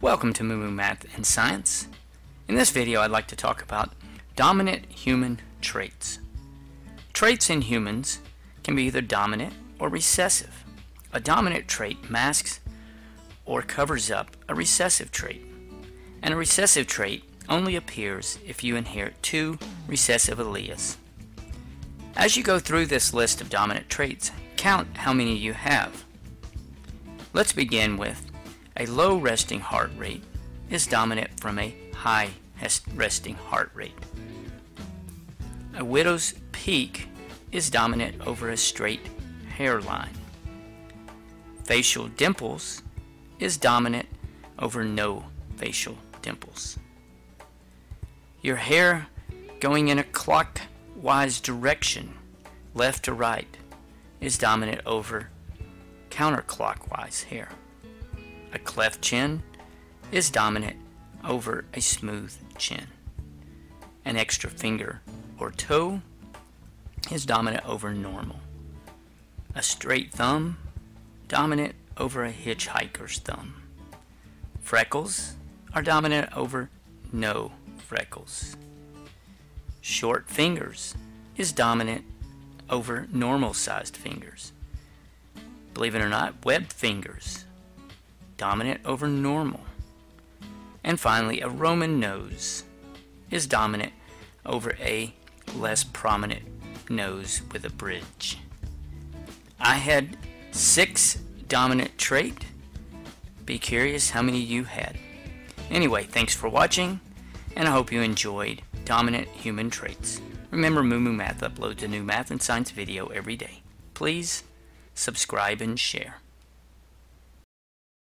Welcome to Moo Moo Math and Science. In this video I'd like to talk about dominant human traits. Traits in humans can be either dominant or recessive. A dominant trait masks or covers up a recessive trait. And a recessive trait only appears if you inherit two recessive alleles. As you go through this list of dominant traits, count how many you have. Let's begin with a low resting heart rate is dominant from a high resting heart rate. A widow's peak is dominant over a straight hairline. Facial dimples is dominant over no facial dimples. Your hair going in a clockwise direction, left to right, is dominant over counterclockwise hair. A cleft chin is dominant over a smooth chin. An extra finger or toe is dominant over normal. A straight thumb, dominant over a hitchhiker's thumb. Freckles are dominant over no freckles. Short fingers is dominant over normal-sized fingers. Believe it or not, webbed fingers dominant over normal. And finally, a Roman nose is dominant over a less prominent nose with a bridge. I had 6 dominant traits. Be curious how many you had. Anyway, thanks for watching, and I hope you enjoyed dominant human traits. Remember, Moo Moo Math uploads a new math and science video every day. Please subscribe and share.